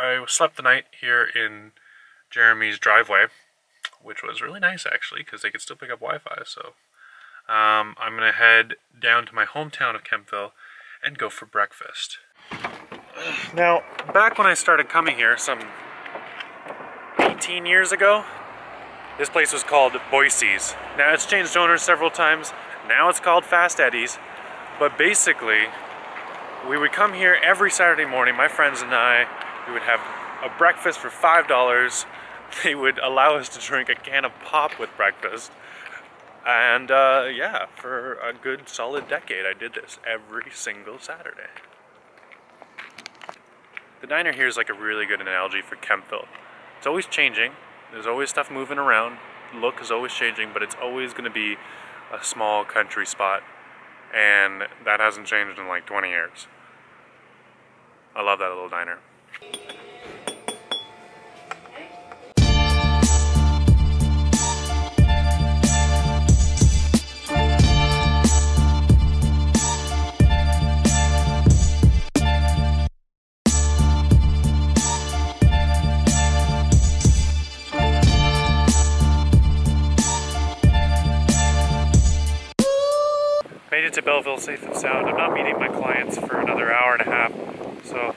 I slept the night here in Jeremy's driveway, which was really nice actually, because they could still pick up Wi-Fi. So I'm gonna head down to my hometown of Kempville and go for breakfast. Now, back when I started coming here some 18 years ago, this place was called Boise's. Now it's changed owners several times. Now it's called Fast Eddie's. But basically, we would come here every Saturday morning, my friends and I. We would have a breakfast for $5. They would allow us to drink a can of pop with breakfast. And yeah, for a good solid decade, I did this every single Saturday. The diner here is like a really good analogy for Kempville. It's always changing. There's always stuff moving around. The look is always changing, but it's always going to be a small country spot. And that hasn't changed in like 20 years. I love that little diner. Made it to Belleville safe and sound. I'm not meeting my clients for another hour and a half, so I'm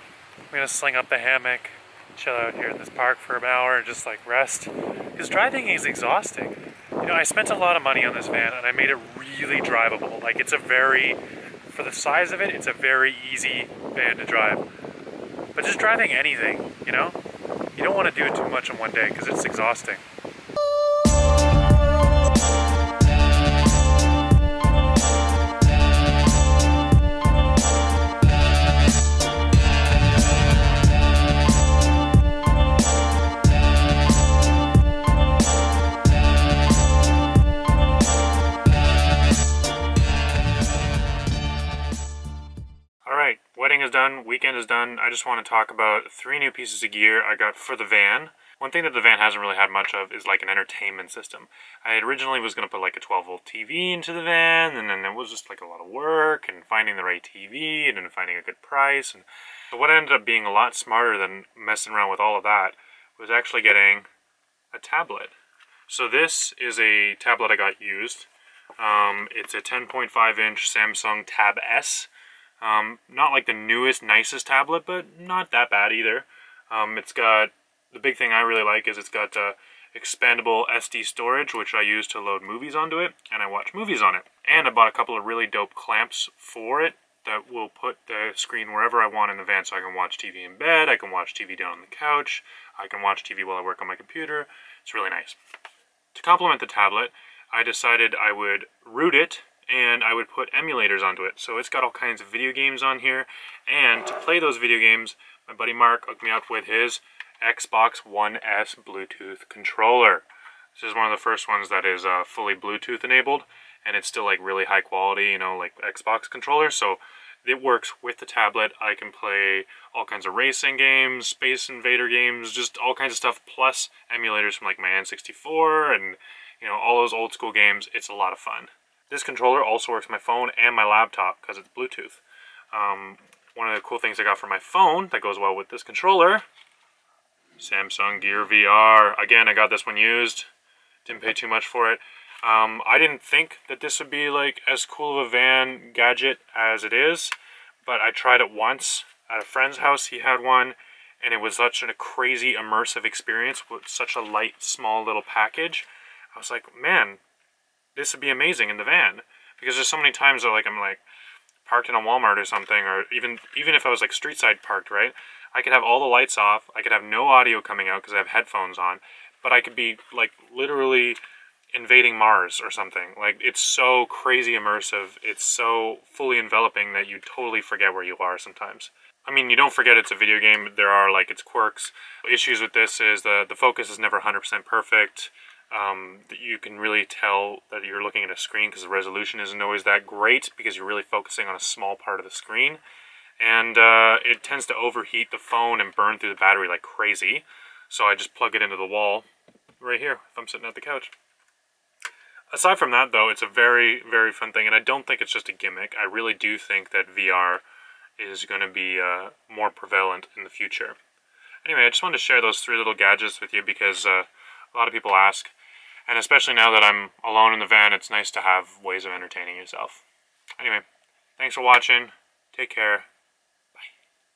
gonna sling up the hammock, chill out here in this park for an hour, and just like rest. Because driving is exhausting. You know, I spent a lot of money on this van and I made it really drivable. Like it's a very, for the size of it, it's a very easy van to drive. But just driving anything, you know? You don't wanna do it too much in one day because it's exhausting. Is done, weekend is done. I just want to talk about 3 new pieces of gear I got for the van. One thing that the van hasn't really had much of is like an entertainment system. I originally was going to put like a 12-volt TV into the van, and then it was just like a lot of work and finding the right TV and then finding a good price. And so what ended up being a lot smarter than messing around with all of that was actually getting a tablet. So this is a tablet I got used. It's a 10.5-inch Samsung Tab S. Not like the newest, nicest tablet, but not that bad either. It's got, the big thing I really like is it's got expandable SD storage, which I use to load movies onto it, and I watch movies on it. And I bought a couple of really dope clamps for it that will put the screen wherever I want in the van, so I can watch TV in bed, I can watch TV down on the couch, I can watch TV while I work on my computer. It's really nice. To complement the tablet, I decided I would root it, and I would put emulators onto it. So it's got all kinds of video games on here, and to play those video games, my buddy Mark hooked me up with his Xbox One S Bluetooth controller. This is one of the first ones that is fully Bluetooth enabled, and it's still like really high quality, you know, like Xbox controller, so it works with the tablet. I can play all kinds of racing games, Space Invader games, just all kinds of stuff, plus emulators from like my N64 and, you know, all those old school games. It's a lot of fun. This controller also works my phone and my laptop because it's Bluetooth. One of the cool things I got for my phone that goes well with this controller, Samsung Gear VR. Again, I got this one used. Didn't pay too much for it. I didn't think that this would be like as cool of a van gadget as it is, but I tried it once at a friend's house. He had one, and it was such a crazy immersive experience with such a light, small little package. I was like, man, this would be amazing in the van, because there's so many times that like I'm like parked in a Walmart or something, or even if I was like street side parked, right? I could have all the lights off, I could have no audio coming out because I have headphones on, but I could be like literally invading Mars or something. Like it's so crazy immersive, it's so fully enveloping that you totally forget where you are sometimes. I mean, you don't forget it's a video game, but there are like its quirks. Issues with this is the focus is never 100% perfect. That you can really tell that you're looking at a screen because the resolution isn't always that great because you're really focusing on a small part of the screen. And it tends to overheat the phone and burn through the battery like crazy. So I just plug it into the wall right here if I'm sitting at the couch. Aside from that though, it's a very, very fun thing, and I don't think it's just a gimmick. I really do think that VR is going to be more prevalent in the future. Anyway, I just wanted to share those three little gadgets with you because a lot of people ask, and especially now that I'm alone in the van, it's nice to have ways of entertaining yourself. Anyway, thanks for watching. Take care.